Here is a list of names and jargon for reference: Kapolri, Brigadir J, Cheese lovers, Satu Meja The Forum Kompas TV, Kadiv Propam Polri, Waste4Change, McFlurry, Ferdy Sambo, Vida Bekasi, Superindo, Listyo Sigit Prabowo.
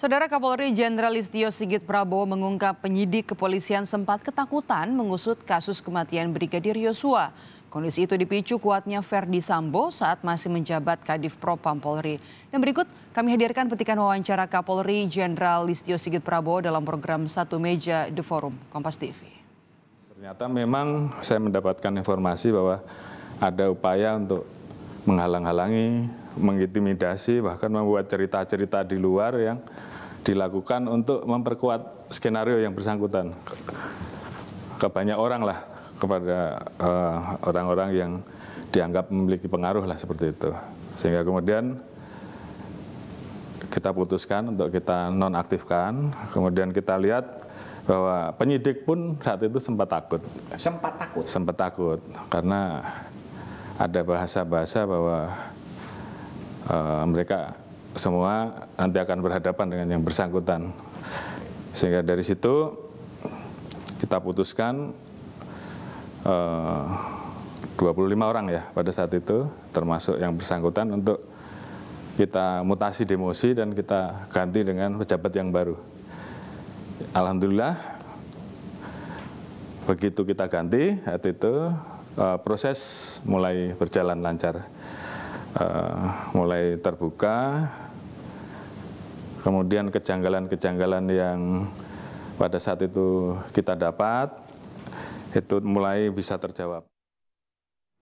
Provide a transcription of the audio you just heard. Saudara, Kapolri Jenderal Listyo Sigit Prabowo mengungkap penyidik kepolisian sempat ketakutan mengusut kasus kematian Brigadir Yosua. Kondisi itu dipicu kuatnya Ferdy Sambo saat masih menjabat Kadiv Propam Polri. Dan berikut kami hadirkan petikan wawancara Kapolri Jenderal Listyo Sigit Prabowo dalam program Satu Meja The Forum Kompas TV. Ternyata memang saya mendapatkan informasi bahwa ada upaya untuk menghalang-halangi, mengintimidasi, bahkan membuat cerita-cerita di luar yang dilakukan untuk memperkuat skenario yang bersangkutan kebanyak orang lah, kepada orang-orang yang dianggap memiliki pengaruh lah, seperti itu. Sehingga kemudian kita putuskan untuk kita nonaktifkan. Kemudian kita lihat bahwa penyidik pun saat itu sempat takut. Sempat takut? Sempat takut karena ada bahasa-bahasa bahwa mereka semua nanti akan berhadapan dengan yang bersangkutan. Sehingga dari situ kita putuskan 25 orang ya pada saat itu, termasuk yang bersangkutan, untuk kita mutasi demosi dan kita ganti dengan pejabat yang baru. Alhamdulillah, begitu kita ganti saat itu, proses mulai berjalan lancar. Mulai terbuka, kemudian kejanggalan-kejanggalan yang pada saat itu kita dapat, itu mulai bisa terjawab.